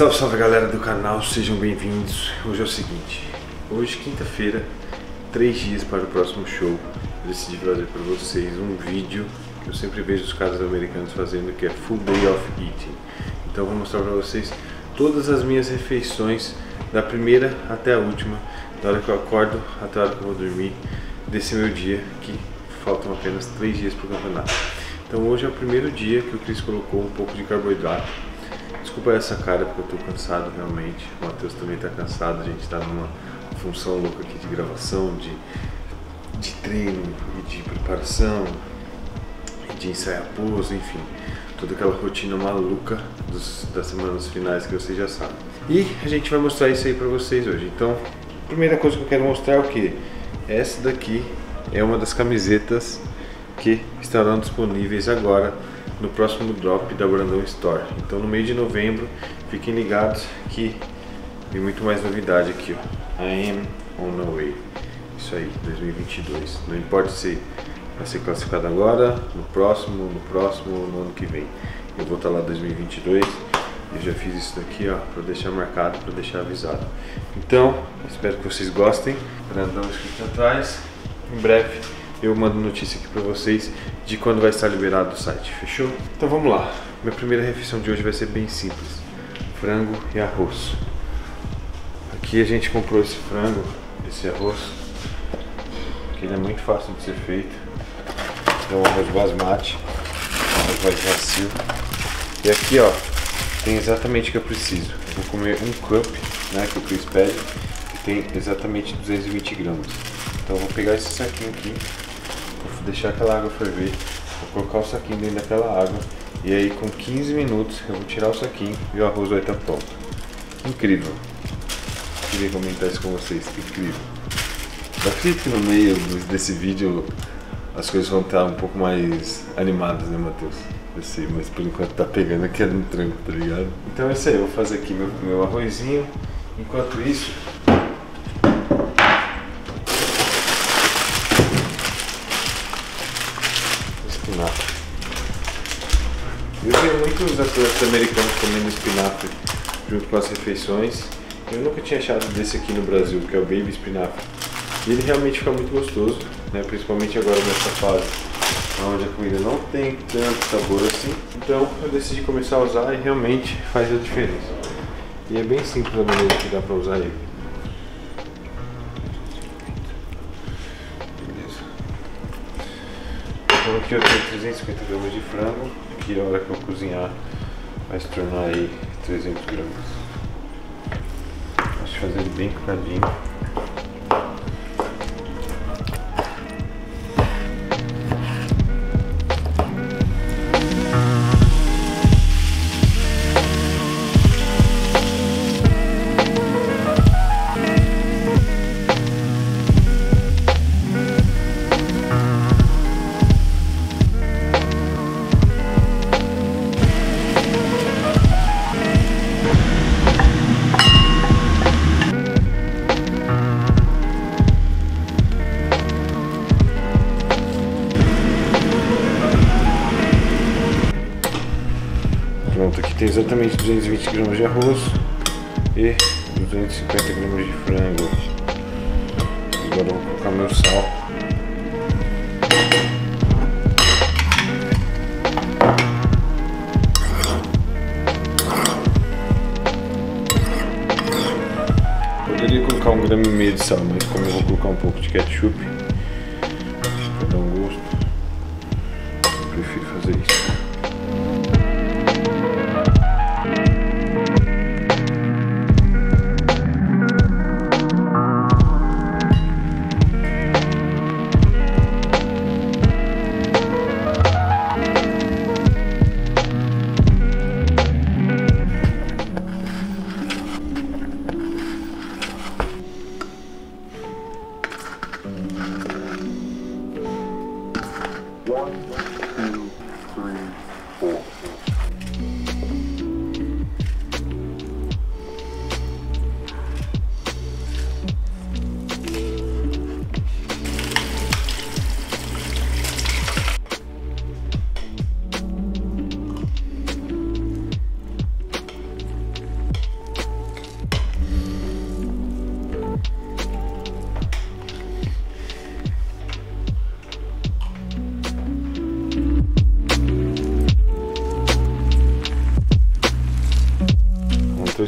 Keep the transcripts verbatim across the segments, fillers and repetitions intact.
Salve, salve galera do canal, sejam bem-vindos. Hoje é o seguinte, hoje quinta-feira, três dias para o próximo show. Eu decidi fazer para vocês um vídeo que eu sempre vejo os caras americanos fazendo, que é Full Day of Eating. Então vou mostrar para vocês todas as minhas refeições, da primeira até a última, da hora que eu acordo até a hora que eu vou dormir, desse meu dia, que faltam apenas três dias para o campeonato. Então hoje é o primeiro dia que o Chris colocou um pouco de carboidrato. Desculpa essa cara porque eu tô cansado realmente, o Matheus também tá cansado, a gente tá numa função louca aqui de gravação, de, de treino e de preparação, de ensaiar pose, enfim, toda aquela rotina maluca dos, das semanas finais que vocês já sabem. E a gente vai mostrar isso aí pra vocês hoje. Então, a primeira coisa que eu quero mostrar é o que? Essa daqui é uma das camisetas que estarão disponíveis agora no próximo drop da Brandão Store. Então no meio de novembro, fiquem ligados que tem muito mais novidade aqui, ó. I am on the way. Isso aí, dois mil e vinte e dois. Não importa se vai ser classificado agora, no próximo, no próximo ou no ano que vem. Eu vou estar lá em dois mil e vinte e dois. Eu já fiz isso daqui, ó, para deixar marcado, para deixar avisado. Então, espero que vocês gostem. Brandão escrito atrás. Em breve eu mando notícia aqui pra vocês de quando vai estar liberado o site, fechou? Então vamos lá, minha primeira refeição de hoje vai ser bem simples, frango e arroz. Aqui a gente comprou esse frango, esse arroz, que ele é muito fácil de ser feito. É um arroz basmati, um arroz macio. E aqui, ó, tem exatamente o que eu preciso. Eu vou comer um cup, né, que o Chris pede, que tem exatamente duzentos e vinte gramas. Então eu vou pegar esse saquinho aqui, vou deixar aquela água ferver, vou colocar o saquinho dentro daquela água e aí com quinze minutos eu vou tirar o saquinho e o arroz vai estar pronto. Incrível! Queria comentar isso com vocês, incrível! Eu acredito que no meio desse vídeo as coisas vão estar um pouco mais animadas, né, Matheus? Eu sei, mas por enquanto tá pegando aqui no tranco, tá ligado? Então é isso aí, eu vou fazer aqui meu, meu arrozinho, enquanto isso eu via muitos atletas americanos comendo espinafre junto com as refeições. Eu nunca tinha achado desse aqui no Brasil, que é o baby espinafre. E ele realmente fica muito gostoso, né? Principalmente agora nessa fase, onde a comida não tem tanto sabor assim. Então eu decidi começar a usar e realmente faz a diferença. E é bem simples a maneira que dá para usar ele. Beleza. Então aqui eu tenho trezentos e cinquenta gramas de frango. E a hora que eu cozinhar vai se tornar aí trezentos gramas. Vou fazer ele bem picadinho. Tem exatamente duzentos e vinte gramas de arroz e duzentos e cinquenta gramas de frango. Agora eu vou colocar meu sal. Poderia colocar um grama e meio de sal, mas como eu vou colocar um pouco de ketchup para dar um gosto, eu prefiro fazer isso. Mm-hmm.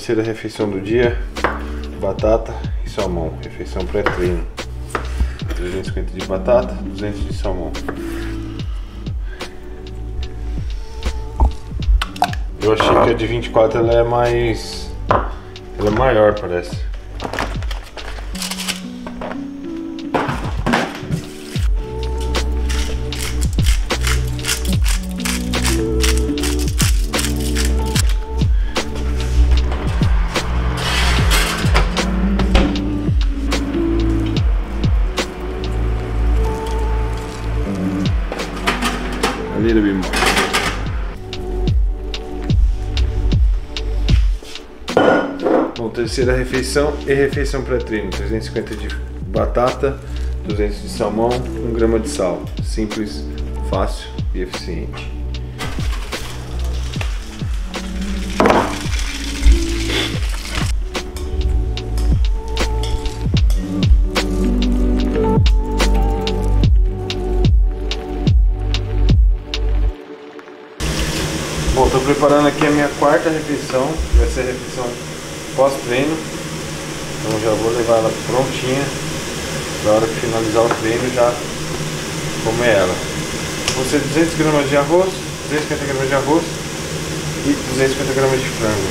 terceira refeição do dia, batata e salmão, refeição pré-treino. trezentos e cinquenta de batata, duzentos de salmão. Eu achei que a de vinte e quatro ela é mais... ela é maior, parece. A little bit more. Bom, terceira refeição e refeição pré-treino, trezentos e cinquenta de batata, duzentos de salmão, um grama de sal. Simples, fácil e eficiente. Bom, estou preparando aqui a minha quarta refeição, vai ser a refeição pós-treino, então já vou levar ela prontinha, na hora de finalizar o treino já comer ela. Vão ser duzentos gramas de arroz, duzentos e cinquenta gramas de arroz e duzentos e cinquenta gramas de frango.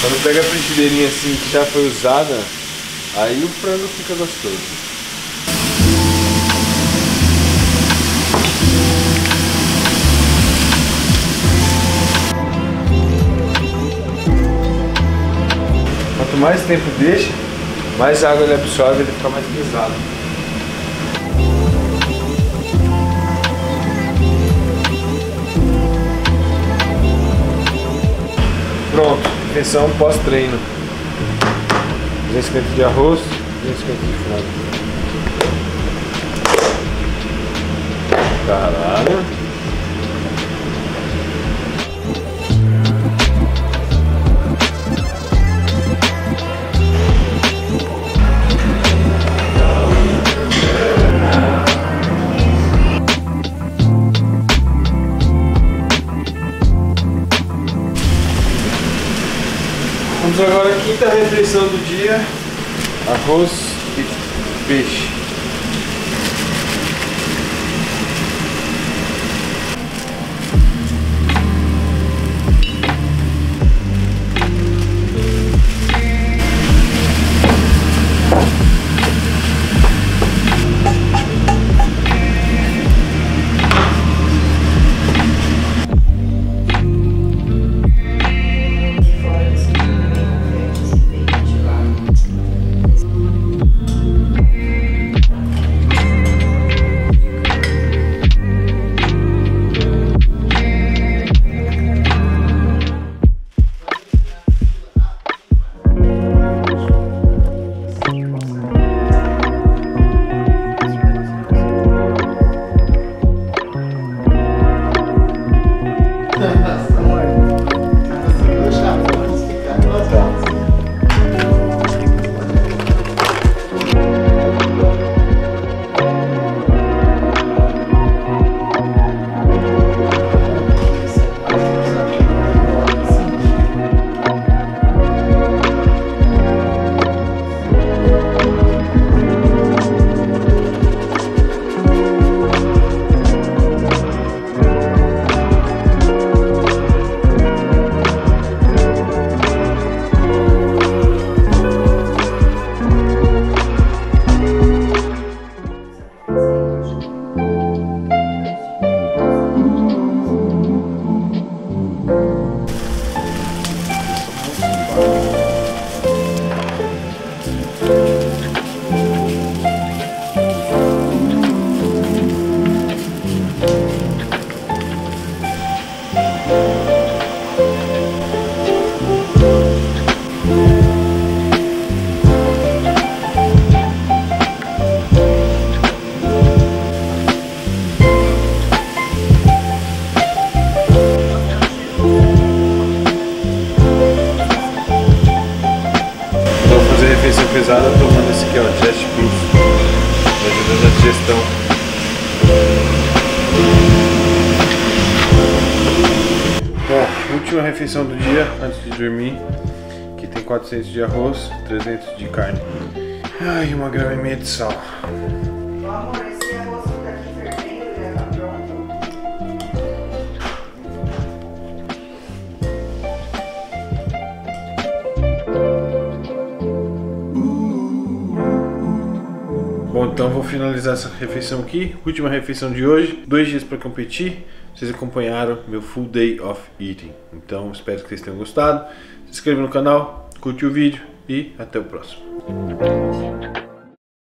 Quando pega a frigideirinha assim que já foi usada, aí o frango fica gostoso. Quanto mais tempo deixa, mais água ele absorve e ele fica mais pesado. Pronto, refeição pós-treino. duzentos e cinquenta de arroz, duzentos e cinquenta de frango. Caralho! Vamos agora à quinta refeição do dia, arroz e peixe. última refeição do dia, antes de dormir, que tem quatrocentos de arroz, trezentos de carne. Ai, uma grama e meia de sal. Amor, esse arroz fica aqui fervendo, já tá pronto. Bom, então vou finalizar essa refeição aqui, última refeição de hoje, dois dias para competir. Vocês acompanharam meu full day of eating. Então espero que vocês tenham gostado. Se inscreva no canal, curte o vídeo e até o próximo.